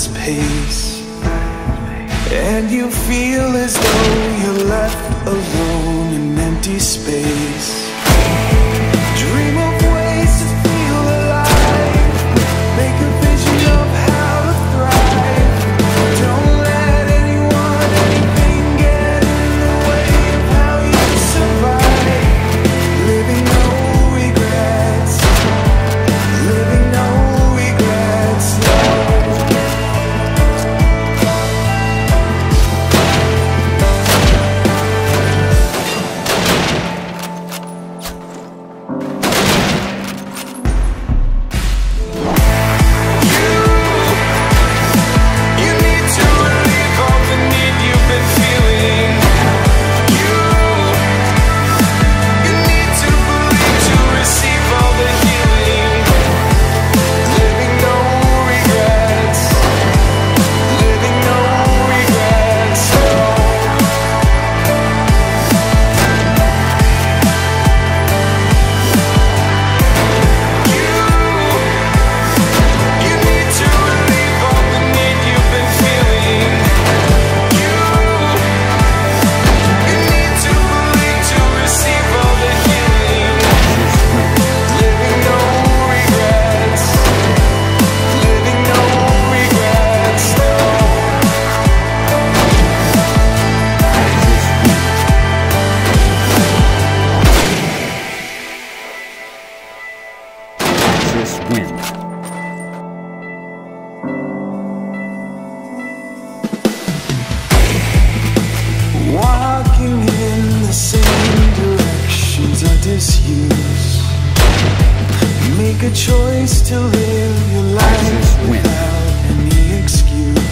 its pace, and you feel as though you're left alone in empty space. Dream of ways to feel alive, make a vision of how to thrive. Don't let anyone, anything get in the way of how you survive. Living no regrets, living no regrets, no. Walking in the same directions I disuse. Make a choice to live your life without any excuse.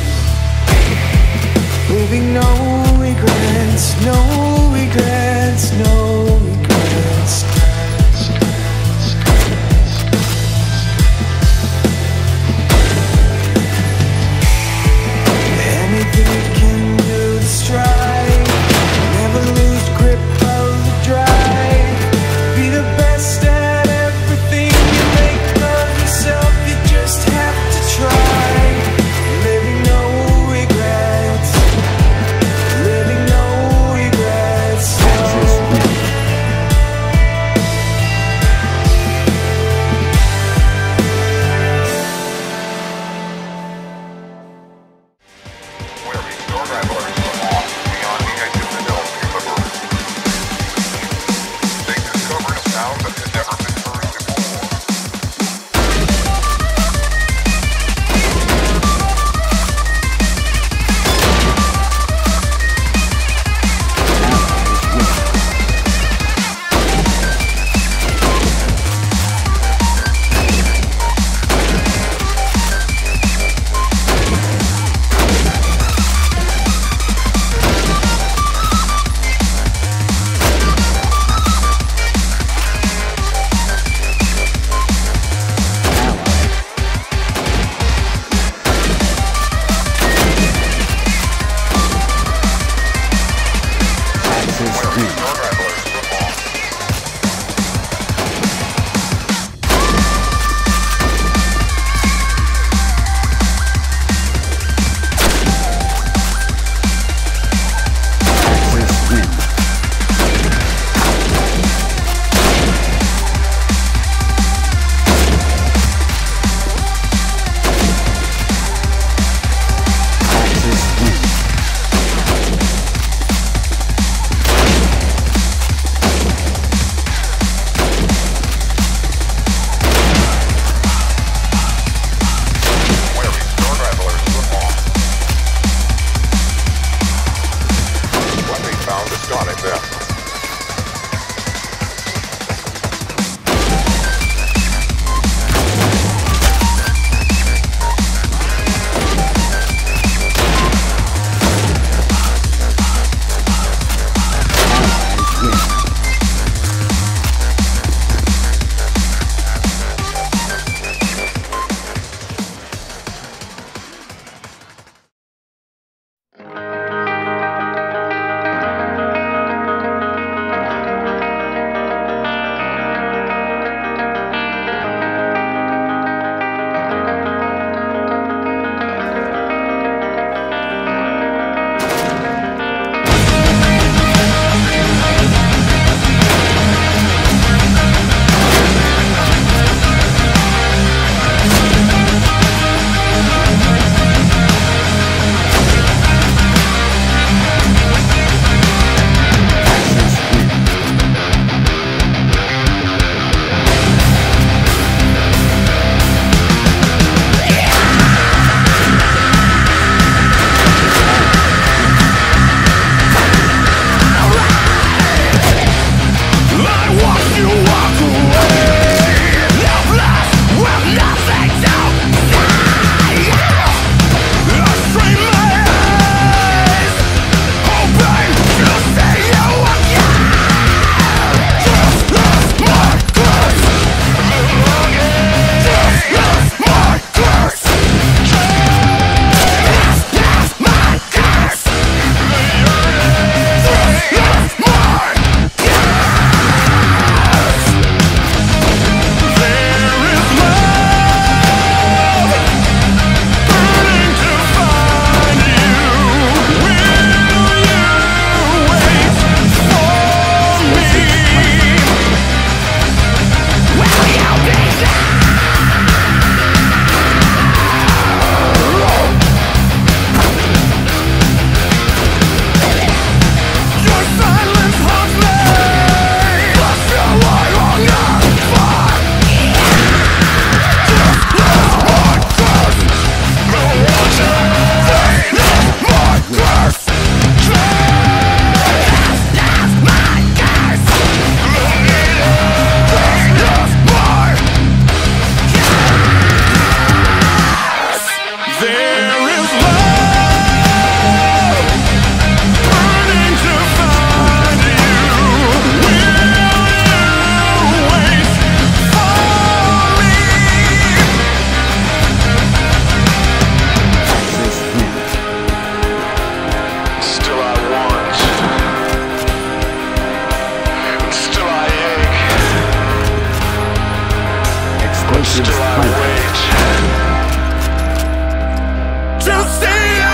Living no regrets, no regrets, no regrets. stay